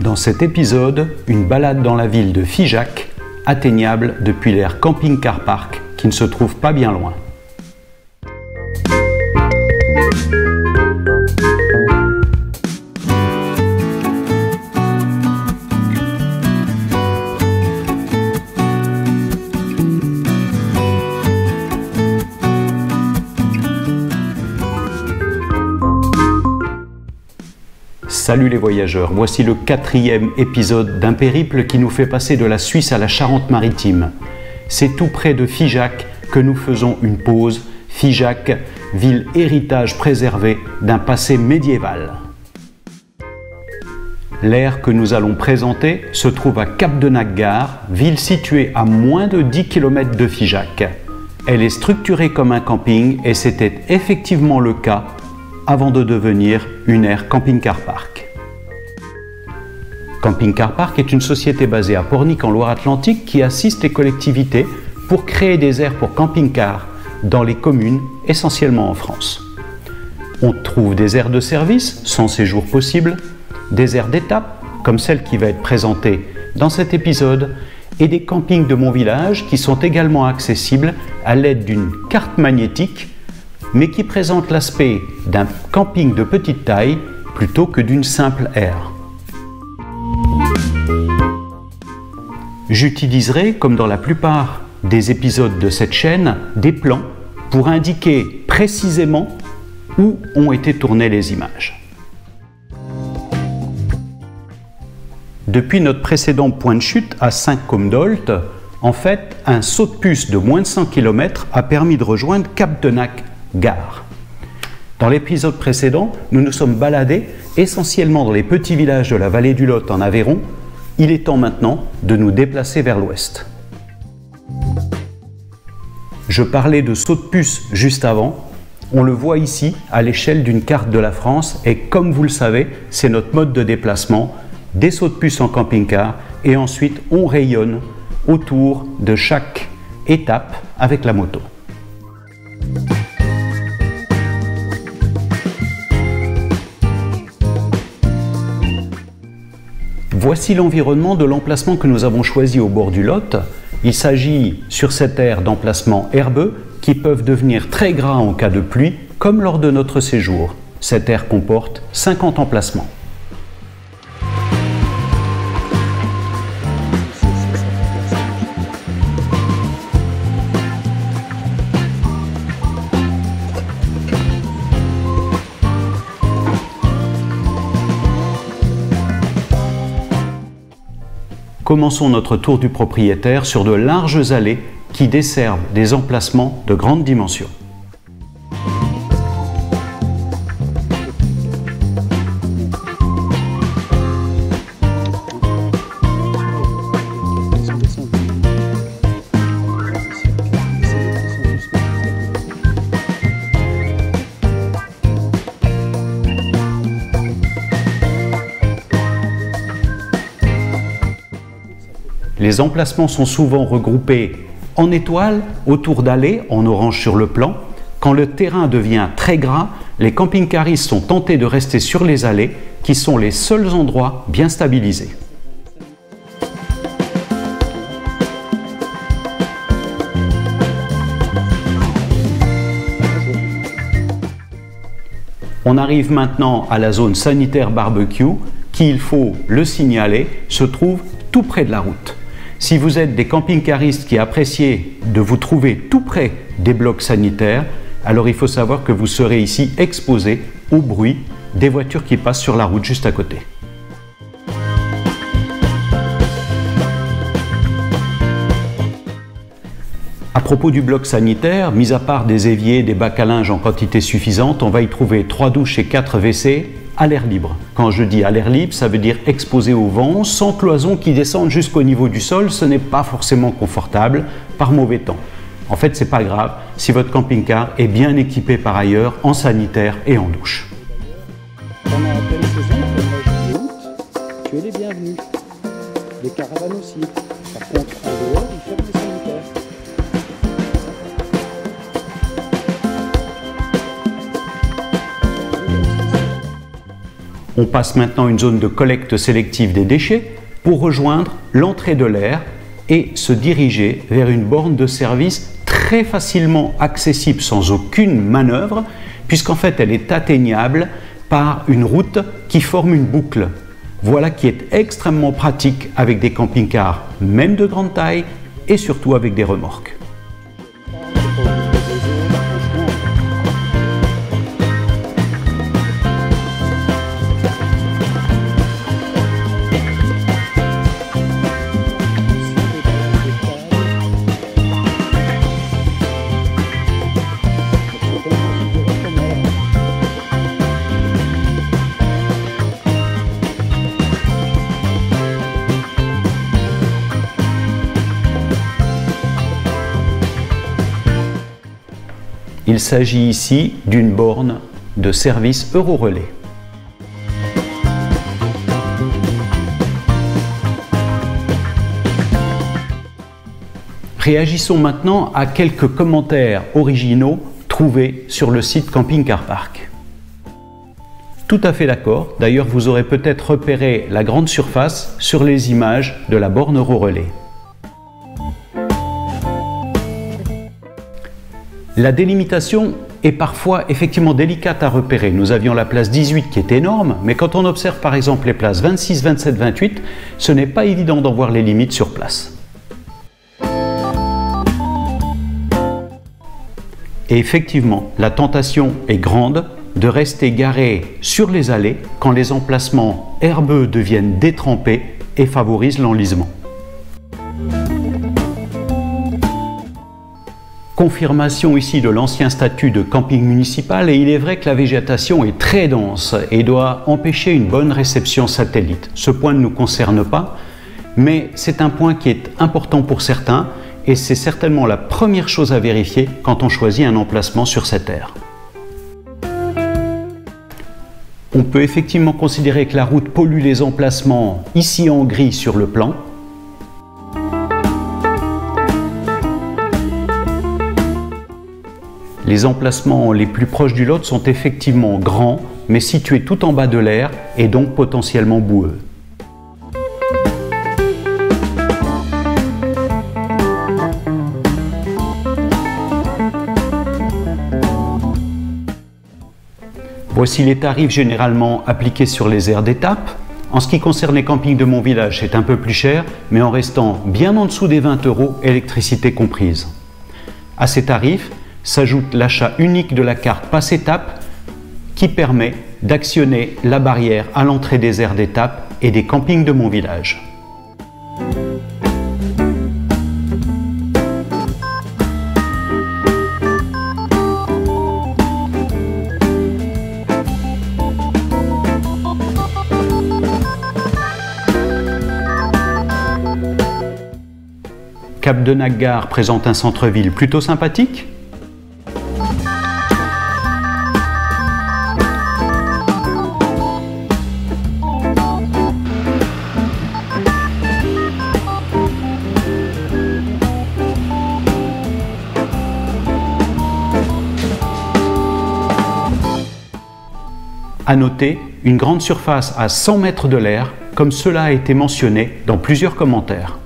Dans cet épisode, une balade dans la ville de Figeac, atteignable depuis l'aire Camping-Car Park, qui ne se trouve pas bien loin. Salut les voyageurs, voici le 4e épisode d'un périple qui nous fait passer de la Suisse à la Charente-Maritime. C'est tout près de Figeac que nous faisons une pause. Figeac, ville héritage préservé d'un passé médiéval. L'aire que nous allons présenter se trouve à Capdenac-Gare, ville située à moins de 10 km de Figeac. Elle est structurée comme un camping et c'était effectivement le cas avant de devenir une aire Camping-Car Park. Camping-Car Park est une société basée à Pornic en Loire-Atlantique qui assiste les collectivités pour créer des aires pour camping-car dans les communes, essentiellement en France. On trouve des aires de service, sans séjour possible, des aires d'étape, comme celle qui va être présentée dans cet épisode, et des campings de mon village qui sont également accessibles à l'aide d'une carte magnétique mais qui présente l'aspect d'un camping de petite taille plutôt que d'une simple aire. J'utiliserai, comme dans la plupart des épisodes de cette chaîne, des plans pour indiquer précisément où ont été tournées les images. Depuis notre précédent point de chute à Saint-Côme-d'Olt, en fait, un saut de puce de moins de 100 km a permis de rejoindre Capdenac-Gare. Dans l'épisode précédent, nous nous sommes baladés essentiellement dans les petits villages de la vallée du Lot en Aveyron. Il est temps maintenant de nous déplacer vers l'ouest. Je parlais de saut de puce juste avant. On le voit ici à l'échelle d'une carte de la France et comme vous le savez, c'est notre mode de déplacement, des sauts de puce en camping-car et ensuite on rayonne autour de chaque étape avec la moto. Voici l'environnement de l'emplacement que nous avons choisi au bord du Lot. Il s'agit sur cette aire d'emplacements herbeux qui peuvent devenir très gras en cas de pluie, comme lors de notre séjour. Cette aire comporte 50 emplacements. Commençons notre tour du propriétaire sur de larges allées qui desservent des emplacements de grande dimension. Les emplacements sont souvent regroupés en étoiles, autour d'allées, en orange sur le plan. Quand le terrain devient très gras, les camping-caristes sont tentés de rester sur les allées, qui sont les seuls endroits bien stabilisés. On arrive maintenant à la zone sanitaire barbecue, qui, il faut le signaler, se trouve tout près de la route. Si vous êtes des camping-caristes qui appréciez de vous trouver tout près des blocs sanitaires, alors il faut savoir que vous serez ici exposé au bruit des voitures qui passent sur la route juste à côté. À propos du bloc sanitaire, mis à part des éviers, des bacs à linge en quantité suffisante, on va y trouver 3 douches et 4 WC à l'air libre. Quand je dis à l'air libre, ça veut dire exposé au vent, sans cloisons qui descendent jusqu'au niveau du sol. Ce n'est pas forcément confortable par mauvais temps. En fait, c'est pas grave si votre camping-car est bien équipé par ailleurs en sanitaire et en douche. Tu es les bienvenus. Les caravanes aussi. Par contre, en dehors, ils ferment les sanitaires. On passe maintenant une zone de collecte sélective des déchets pour rejoindre l'entrée de l'air et se diriger vers une borne de service très facilement accessible sans aucune manœuvre, puisqu'en fait elle est atteignable par une route qui forme une boucle. Voilà qui est extrêmement pratique avec des camping-cars, même de grande taille, et surtout avec des remorques. Il s'agit ici d'une borne de service EuroRelais. Réagissons maintenant à quelques commentaires originaux trouvés sur le site Camping-Car Park. Tout à fait d'accord, d'ailleurs vous aurez peut-être repéré la grande surface sur les images de la borne EuroRelais. La délimitation est parfois effectivement délicate à repérer. Nous avions la place 18 qui est énorme, mais quand on observe par exemple les places 26, 27, 28, ce n'est pas évident d'en voir les limites sur place. Et effectivement, la tentation est grande de rester garé sur les allées quand les emplacements herbeux deviennent détrempés et favorisent l'enlisement. Confirmation ici de l'ancien statut de camping municipal, et il est vrai que la végétation est très dense et doit empêcher une bonne réception satellite. Ce point ne nous concerne pas, mais c'est un point qui est important pour certains et c'est certainement la première chose à vérifier quand on choisit un emplacement sur cette aire. On peut effectivement considérer que la route pollue les emplacements ici en gris sur le plan. Les emplacements les plus proches du Lot sont effectivement grands, mais situés tout en bas de l'aire et donc potentiellement boueux. Voici les tarifs généralement appliqués sur les aires d'étape. En ce qui concerne les campings de mon village, c'est un peu plus cher, mais en restant bien en dessous des 20 €, électricité comprise. À ces tarifs, s'ajoute l'achat unique de la carte Passe-Étape qui permet d'actionner la barrière à l'entrée des aires d'étape et des campings de mon village. Capdenac-Gare présente un centre-ville plutôt sympathique. À noter une grande surface à 100 mètres de l'air, comme cela a été mentionné dans plusieurs commentaires.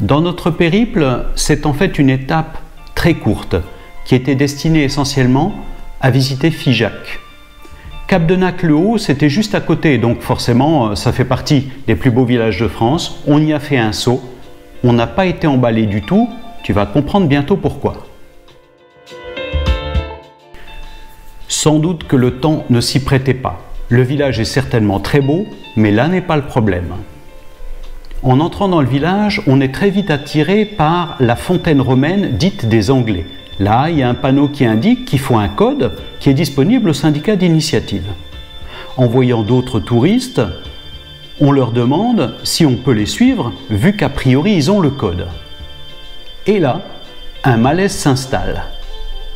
Dans notre périple, c'est en fait une étape très courte qui était destinée essentiellement à visiter Figeac. Capdenac-le-Haut, c'était juste à côté, donc forcément, ça fait partie des plus beaux villages de France. On y a fait un saut. On n'a pas été emballé du tout. Tu vas comprendre bientôt pourquoi. Sans doute que le temps ne s'y prêtait pas. Le village est certainement très beau, mais là n'est pas le problème. En entrant dans le village, on est très vite attiré par la fontaine romaine dite des Anglais. Là, il y a un panneau qui indique qu'il faut un code qui est disponible au syndicat d'initiative. En voyant d'autres touristes, on leur demande si on peut les suivre, vu qu'a priori ils ont le code. Et là, un malaise s'installe.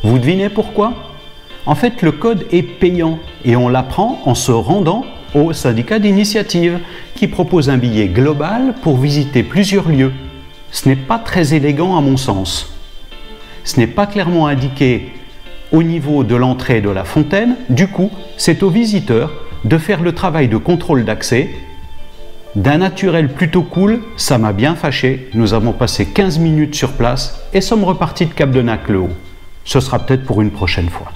Vous devinez pourquoi? En fait, le code est payant et on l'apprend en se rendant au syndicat d'initiative qui propose un billet global pour visiter plusieurs lieux. Ce n'est pas très élégant à mon sens. Ce n'est pas clairement indiqué au niveau de l'entrée de la fontaine. Du coup, c'est aux visiteurs de faire le travail de contrôle d'accès. D'un naturel plutôt cool, ça m'a bien fâché. Nous avons passé 15 minutes sur place et sommes repartis de Capdenac-le-Haut. Ce sera peut-être pour une prochaine fois.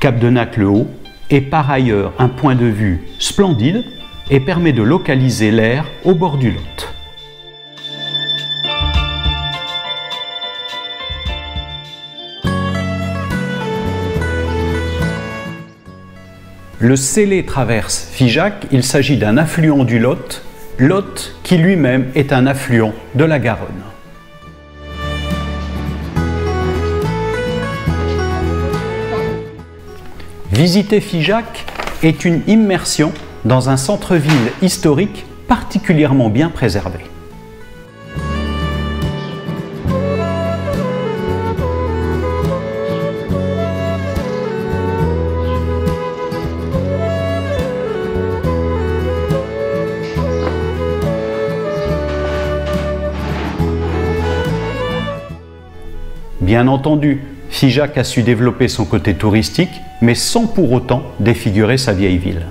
Capdenac-le-Haut est par ailleurs un point de vue splendide et permet de localiser l'air au bord du Lot. Le Célé traverse Figeac, il s'agit d'un affluent du Lot, Lot qui lui-même est un affluent de la Garonne. Visiter Figeac est une immersion dans un centre-ville historique particulièrement bien préservé. Bien entendu, Figeac a su développer son côté touristique, mais sans pour autant défigurer sa vieille ville.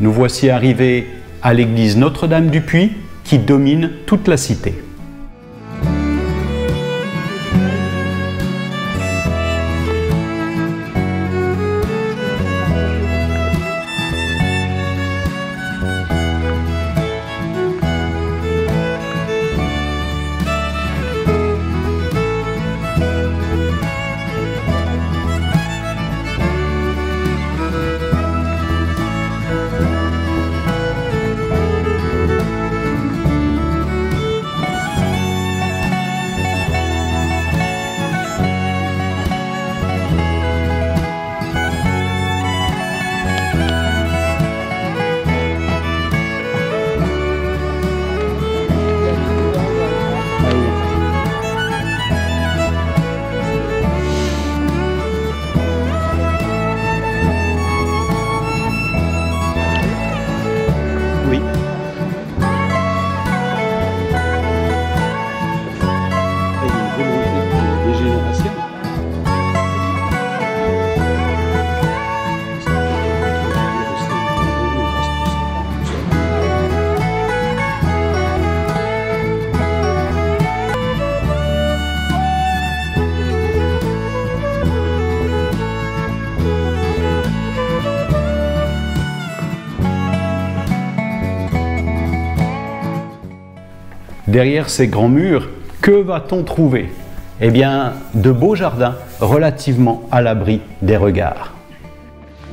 Nous voici arrivés à l'église Notre-Dame-du-Puy qui domine toute la cité. Derrière ces grands murs, que va-t-on trouver? Eh bien, de beaux jardins relativement à l'abri des regards.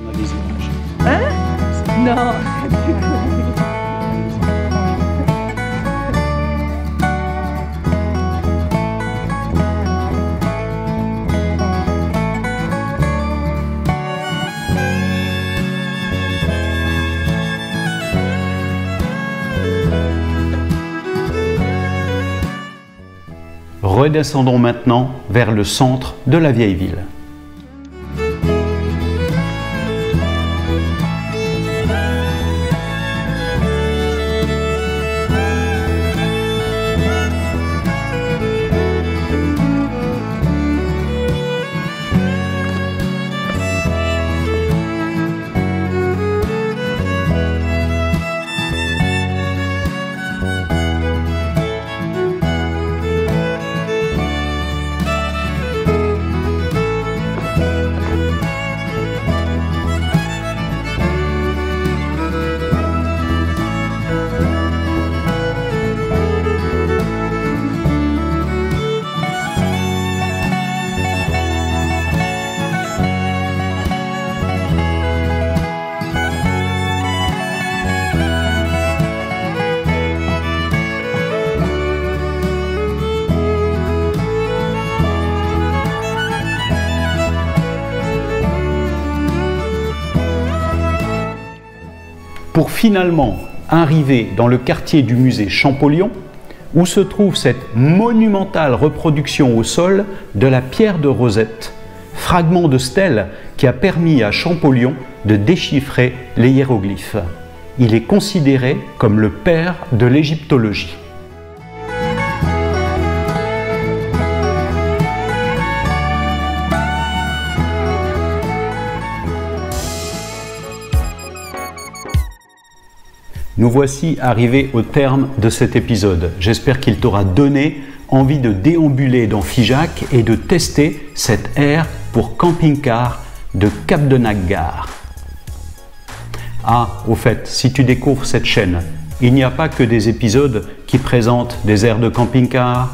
On a des images. Hein? Non. redescendons maintenant vers le centre de la vieille ville. Pour finalement arriver dans le quartier du musée Champollion, où se trouve cette monumentale reproduction au sol de la pierre de Rosette, fragment de stèle qui a permis à Champollion de déchiffrer les hiéroglyphes. Il est considéré comme le père de l'égyptologie. Nous voici arrivés au terme de cet épisode. J'espère qu'il t'aura donné envie de déambuler dans Figeac et de tester cette aire pour camping-car de Capdenac-Gare. Ah, au fait, si tu découvres cette chaîne, il n'y a pas que des épisodes qui présentent des aires de camping-car,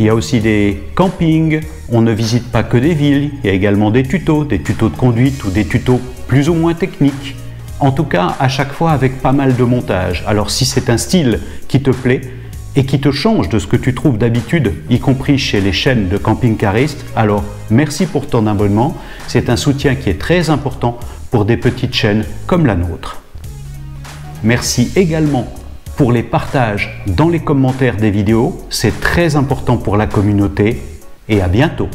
il y a aussi des campings, on ne visite pas que des villes, il y a également des tutos de conduite ou des tutos plus ou moins techniques. En tout cas, à chaque fois avec pas mal de montage. Alors si c'est un style qui te plaît et qui te change de ce que tu trouves d'habitude, y compris chez les chaînes de camping-caristes, alors merci pour ton abonnement. C'est un soutien qui est très important pour des petites chaînes comme la nôtre. Merci également pour les partages dans les commentaires des vidéos. C'est très important pour la communauté et à bientôt.